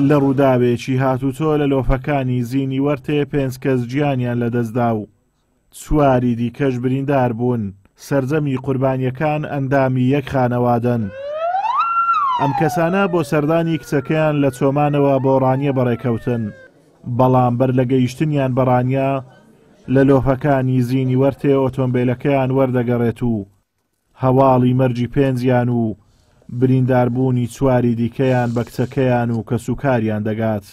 لە ڕووداوێکی هاتووچۆ لە لۆفەکانی زینی وەرتێ پێنج کەس گیانیان لەدەستدا و سواری دیکەش بریندار بوون. سەرجەمی قوربانیەکان ئەندامی یەک خانەوادەن. ئەم کەسانە بۆ سەردانی کچەکەیان لە چۆمانەوە بۆ ڕانیە بەڕێکەوتن، بەڵام بەر لە گەیشتنیان بە ڕانیە لە لۆفەکانی زینی وەرتێ ئۆتۆمبیلەکەیان وەردەگەڕێت و هەواڵی مەرجی پێنجیان و برینداربوونی چواری دیکەیان بە کچەکەیان و کەسوکاریان دەگات.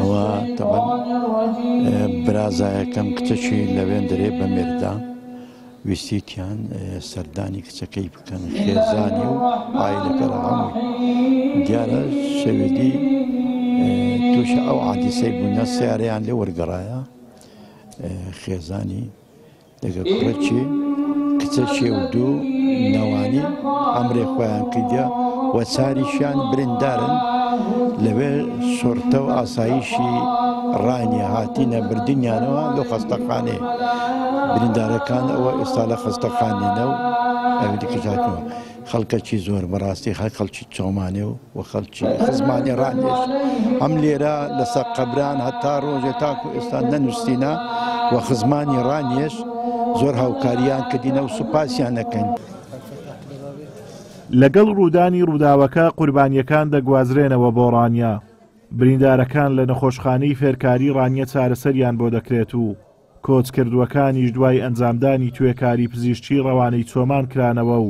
ئەوە تەعەن برازایەکەم کچەشی لەوێن دەرێ بە مێردا ویستیتیان سەردانی کچەکەی بکەن، خێزانی و ئایلەکە ڕەهەمووی دیارە شەوێدی تووشە ئەو عادیسەی بوونە سیارەیان لێ وەرگەڕایە، خێزانی دەگە کوڕەکی کچەشی و دوو نوانی ئەمرێ خۆیان کردیا و چاریشیان بریندارن لەوێ شۆرتە و ئاساییشی ڕانی هاتینە بردنیانەوە لە خەستەخانێ. بریندارەکان ئەوە ئێستا لە خەستەخانێنە و ئەوێدیکە هاتنەوە خەڵکەکی زۆر بەڕاستی هەر خەڵکی چۆمانێ و خەڵکی خزمانی ڕانێش هەم لێرە لەسەر قەبران هەتا ڕۆژێ تاکو ئێستا نەنووسینە و خزمانی ڕانێش زۆر هاوکاریان کردینە و سوپاسیانەکەن. لەگەڵ ڕوودانی ڕووداوەکە قوربانیەکان دەگوازرێنەوە بۆ ڕانیا. بریندارەکان لە نەخۆشخانەی فێرکاری ڕانیە چارەسەریان بۆ دەکرێت و کۆچکردوەکانیش دوای ئەنجامدانی توێکاری پزیشکی ڕەوانەی چۆمان کرانەوە و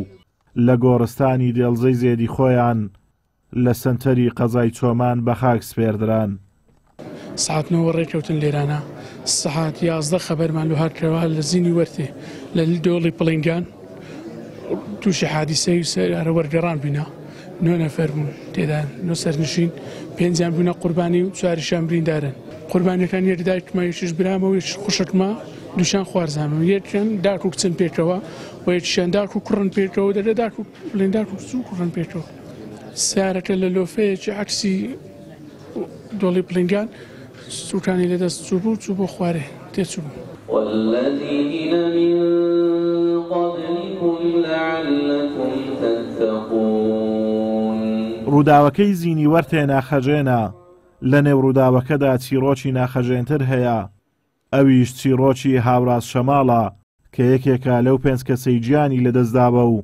لە گۆڕستانی دێڵزەی زێدی خۆیان لە سنتەری قەزای چۆمان بە خاک سپێردران. ساعت ٩ ڕێککەوتن لێرانە سەعات ١١ خەبەرمان لوهارکەوە لە زینی وەرتێ لە دۆڵی پڵنگان تووشی حادیسەی سەرە وەرگەڕان بووینە، ٩ نەفەر بوون تێدا ٩ سەرنشین، پێنجیان بوونە قوربانی و چواریشیان بریندارن. قوربانیەکان یەکدایکمایشش برامەوە خوشکمە دووشان خوارزانەوە، یەکیان داک و کچن پێکەوە و یەکیشیان داک و کوڕن پێکەوە دەدە داک و پڵێنداک و سوو کوڕن پێکەوە. سیارەکە لە لۆفەیەکی عەکسی دۆڵی پڵنگان سوکانی لەدەست چووبوو چوو بۆ خوارێ تێچوو. والذين من قبلكم لعلكم تتقون. ڕووداوەکەی زینی وەرتێ ناخەژێنە، لەنێو ڕووداوەکەدا چیرۆکی ناخەژێنتر هەیە، ئەویش چیرۆکی هاوراست شەماڵە کە یەکێکە لەو پێنج کەسەی گیانی لەدەستداوە و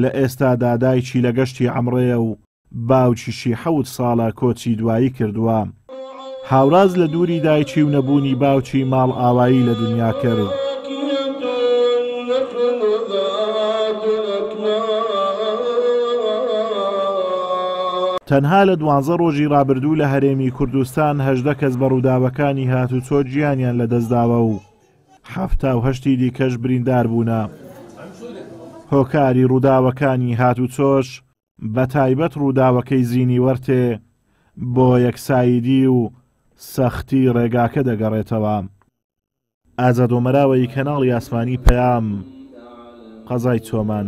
لە ئێستادا دایکی لە گەشتی ئەمڕێ و باوکیشی ٧ ساڵە کۆچی دوایی کردووە. هاوراز لە دووری دایکی و نەبوونی باوکی ماڵ ئاوایی لە دنیا کرد. تەنها لە ١٢ ڕۆژی ڕابردوو لە هەرێمی کوردستان ١٨ کەس بە ڕووداوەکانی هاتووچۆ گیانیان لەدەستداوە و ٧٨ دیکەش بریندار بوونە. هۆکاری ڕووداوەکانی هاتووچۆش بە تایبەت ڕووداوەکەی زینی وەرتێ بۆ یەکساییدی و سەختی ڕێگاکە دەگەڕێتەوە. ئازاد و مەراوەی کەناڵی ئاسمانی پەیام، قەزای چۆمان.